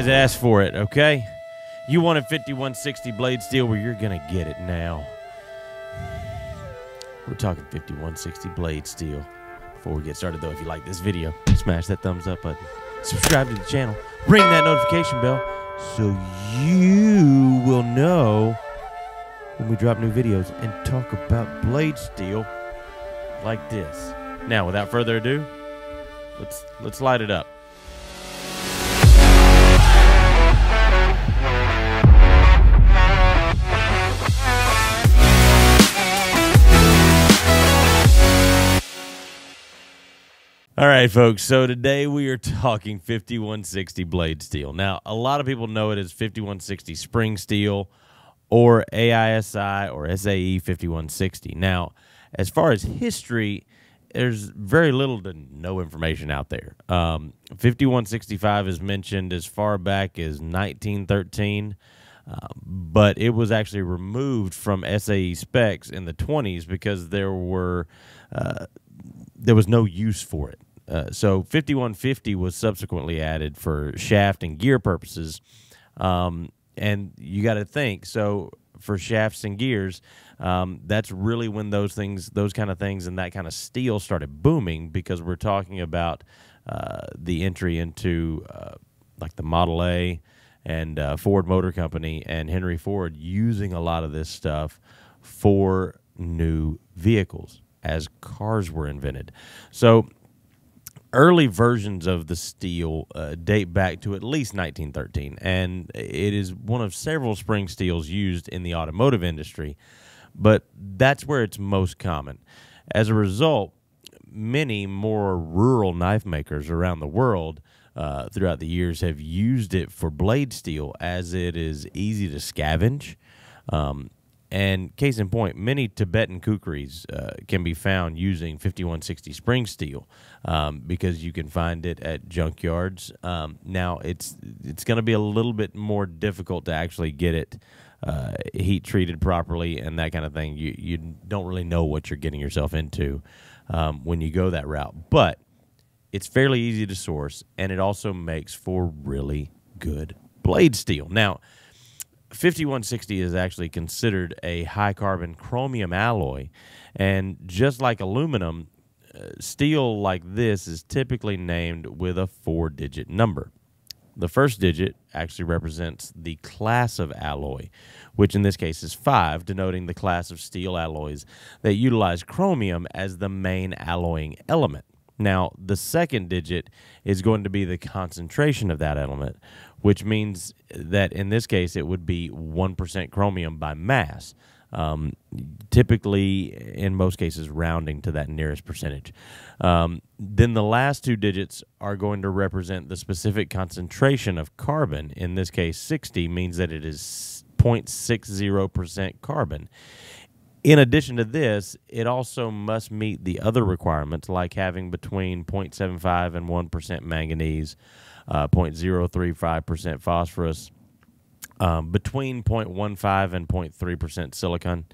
guys asked for it, okay? You wanted 5160 blade steel, well, you're going to get it now. We're talking 5160 blade steel. Before we get started, though, if you like this video, smash that thumbs up button. Subscribe to the channel. Ring that notification bell so you will know when we drop new videos and talk about blade steel like this. Now, without further ado, let's light it up. All right, folks, so today we are talking 5160 blade steel. Now, a lot of people know it as 5160 spring steel or AISI or SAE 5160. Now, as far as history, there's very little to no information out there. 5165 is mentioned as far back as 1913, but it was actually removed from SAE specs in the 20s because there was no use for it. So 5150 was subsequently added for shaft and gear purposes, and you got to think, so for shafts and gears, that's really when those kind of things and that kind of steel started booming, because we're talking about the entry into like the Model A and Ford Motor Company and Henry Ford using a lot of this stuff for new vehicles as cars were invented. So early versions of the steel date back to at least 1913, and it is one of several spring steels used in the automotive industry, but that's where it's most common. As a result, many more rural knife makers around the world throughout the years have used it for blade steel, as it is easy to scavenge. And case in point, many Tibetan kukris can be found using 5160 spring steel, because you can find it at junkyards. Now, it's going to be a little bit more difficult to actually get it heat treated properly and that kind of thing. You don't really know what you're getting yourself into when you go that route. But it's fairly easy to source, and it also makes for really good blade steel. Now, 5160 is actually considered a high-carbon chromium alloy, and just like aluminum, steel like this is typically named with a four-digit number. The first digit actually represents the class of alloy, which in this case is 5, denoting the class of steel alloys that utilize chromium as the main alloying element. Now, the second digit is going to be the concentration of that element, which means that in this case it would be 1% chromium by mass, typically in most cases rounding to that nearest percentage. Then the last two digits are going to represent the specific concentration of carbon. In this case, 60 means that it is 0.60% carbon. In addition to this, it also must meet the other requirements, like having between 0.75 and 1% manganese, 0.035% phosphorus, between 0.15 and 0.3% silicon,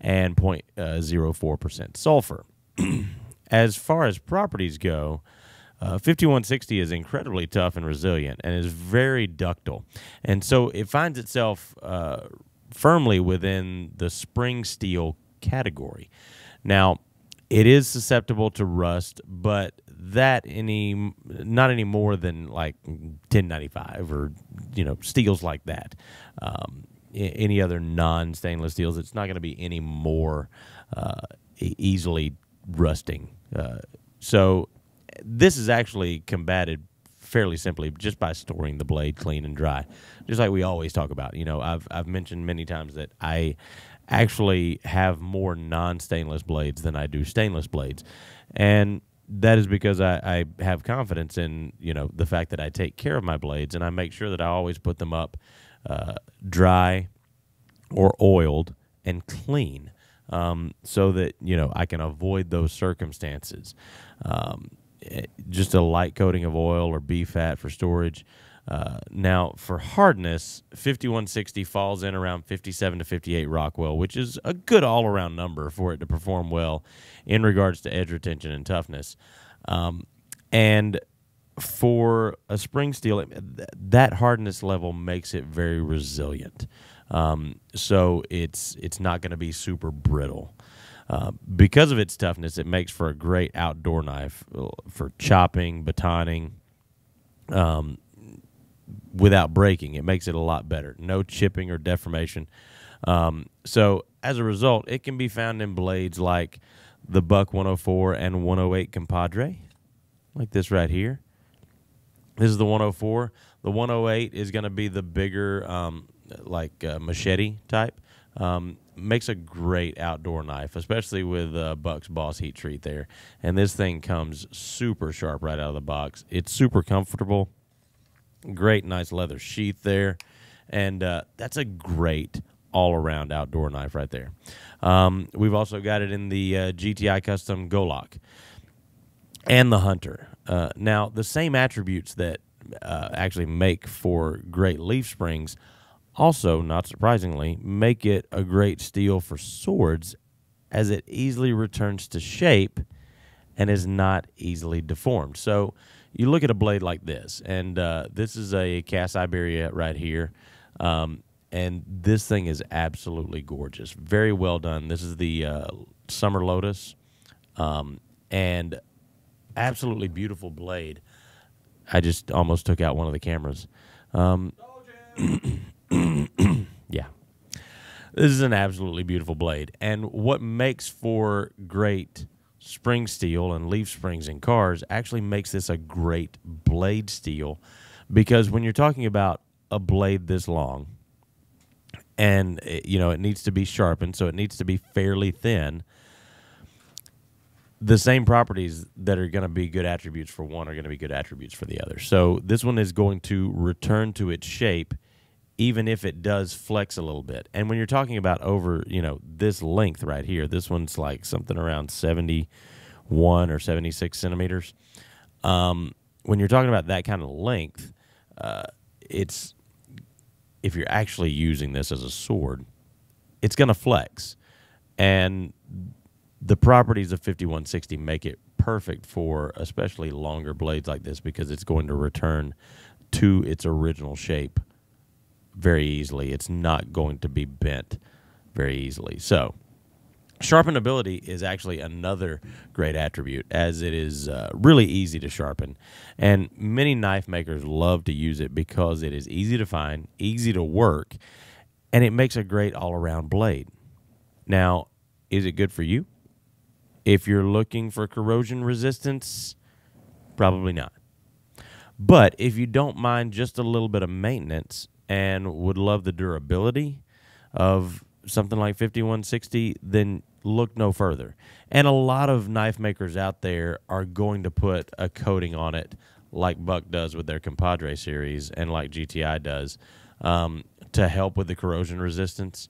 and 0.04% sulfur. As far as properties go, 5160 is incredibly tough and resilient, and is very ductile. And so it finds itself firmly within the spring steel category. Now, it is susceptible to rust, but not any more than like 1095 or steels like that. Any other non-stainless steels, it's not going to be any more easily rusting. So this is actually combated fairly simply just by storing the blade clean and dry, just like we always talk about. I've mentioned many times that I actually have more non-stainless blades than I do stainless blades, and that is because I have confidence in the fact that I take care of my blades, and I make sure that I always put them up dry or oiled and clean, so that I can avoid those circumstances. Just a light coating of oil or B-fat for storage. Now, for hardness, 5160 falls in around 57 to 58 Rockwell, which is a good all-around number for it to perform well in regards to edge retention and toughness. And for a spring steel, that hardness level makes it very resilient. So it's not going to be super brittle. Because of its toughness, it makes for a great outdoor knife for chopping, batoning, without breaking. It makes it a lot better. No chipping or deformation. So as a result, it can be found in blades like the Buck 104 and 108 Compadre, like this right here. This is the 104. The 108 is going to be the bigger, machete type. Makes a great outdoor knife, especially with Buck's Boss Heat Treat there. And this thing comes super sharp right out of the box. It's super comfortable. Great, nice leather sheath there. And that's a great all-around outdoor knife right there. We've also got it in the GTI Custom Golok and the Hunter. Now, the same attributes that actually make for great leaf springs also, not surprisingly, make it a great steel for swords, as it easily returns to shape and is not easily deformed. So you look at a blade like this, and this is a Cas Iberia right here, and this thing is absolutely gorgeous. Very well done. This is the Summer Lotus, and absolutely beautiful blade. I just almost took out one of the cameras. Yeah. This is an absolutely beautiful blade. And what makes for great spring steel and leaf springs in cars actually makes this a great blade steel, because when you're talking about a blade this long and it needs to be sharpened, so it needs to be fairly thin, the same properties that are going to be good attributes for one are going to be good attributes for the other. So this one is going to return to its shape, even if it does flex a little bit. And when you're talking about over, this length right here, this one's like something around 71 or 76 centimeters. When you're talking about that kind of length, if you're actually using this as a sword, it's going to flex. And the properties of 5160 make it perfect for especially longer blades like this, because it's going to return to its original shape very easily. It's not going to be bent very easily. So sharpenability is actually another great attribute, as it is really easy to sharpen. And many knife makers love to use it because it is easy to find, easy to work, and it makes a great all-around blade. Now, is it good for you? If you're looking for corrosion resistance, probably not. But if you don't mind just a little bit of maintenance and would love the durability of something like 5160, then look no further. And a lot of knife makers out there are going to put a coating on it, like Buck does with their Compadre series and like GTI does, to help with the corrosion resistance.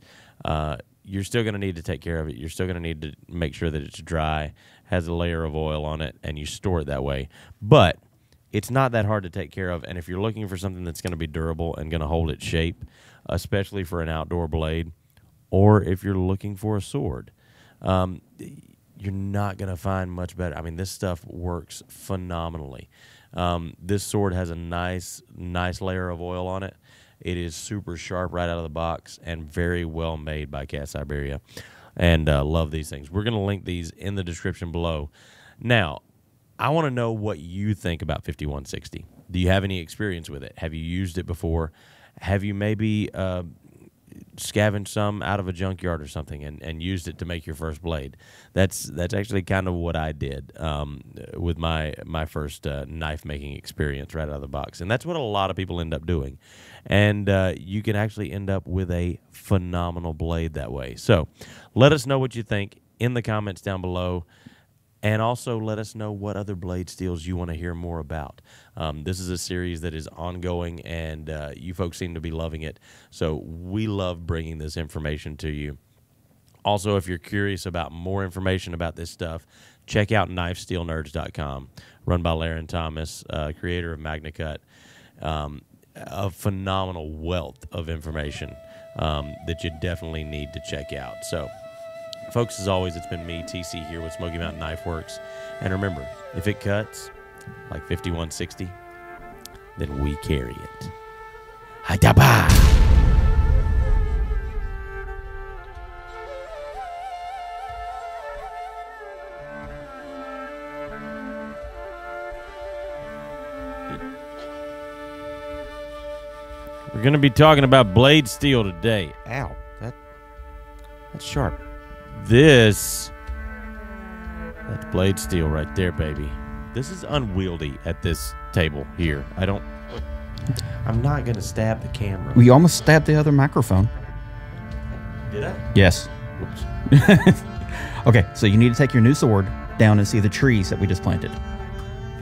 You're still going to need to take care of it. You're still going to need to make sure that it's dry, has a layer of oil on it, and you store it that way. But it's not that hard to take care of, and if you're looking for something that's going to be durable and going to hold its shape, especially for an outdoor blade, or if you're looking for a sword, you're not going to find much better. I mean, this stuff works phenomenally. This sword has a nice layer of oil on it. It is super sharp right out of the box and very well made by Cas Iberia. And love these things. We're going to link these in the description below. Now, I want to know what you think about 5160. Do you have any experience with it? Have you used it before? Have you maybe scavenged some out of a junkyard or something and used it to make your first blade? That's actually kind of what I did with my first knife-making experience right out of the box. And that's what a lot of people end up doing. And you can actually end up with a phenomenal blade that way. So let us know what you think in the comments down below. And also let us know what other blade steels you want to hear more about. This is a series that is ongoing, and you folks seem to be loving it. So we love bringing this information to you. Also, if you're curious about more information about this stuff, check out knifesteelnerds.com, run by Laren Thomas, creator of Magna Cut. A phenomenal wealth of information that you definitely need to check out. So, folks, as always, it's been me, TC, here with Smoky Mountain Knife Works. And remember, if it cuts, like 5160, then we carry it. Hadaba! We're going to be talking about blade steel today. Ow, that's sharp. That's blade steel right there, baby. This is unwieldy at this table here. I'm not going to stab the camera. We almost stabbed the other microphone. Did I? Yes. Oops. Okay, so you need to take your new sword down and see the trees that we just planted.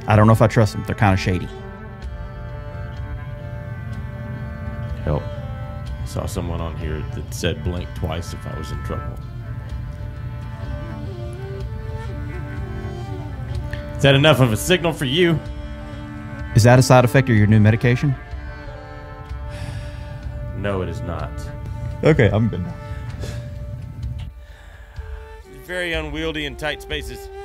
I don't know if I trust them. They're kind of shady. Help. I saw someone on here that said blink twice if I was in trouble. Is that enough of a signal for you? Is that a side effect of your new medication? No, it is not. Okay, I'm good now. Very unwieldy in tight spaces.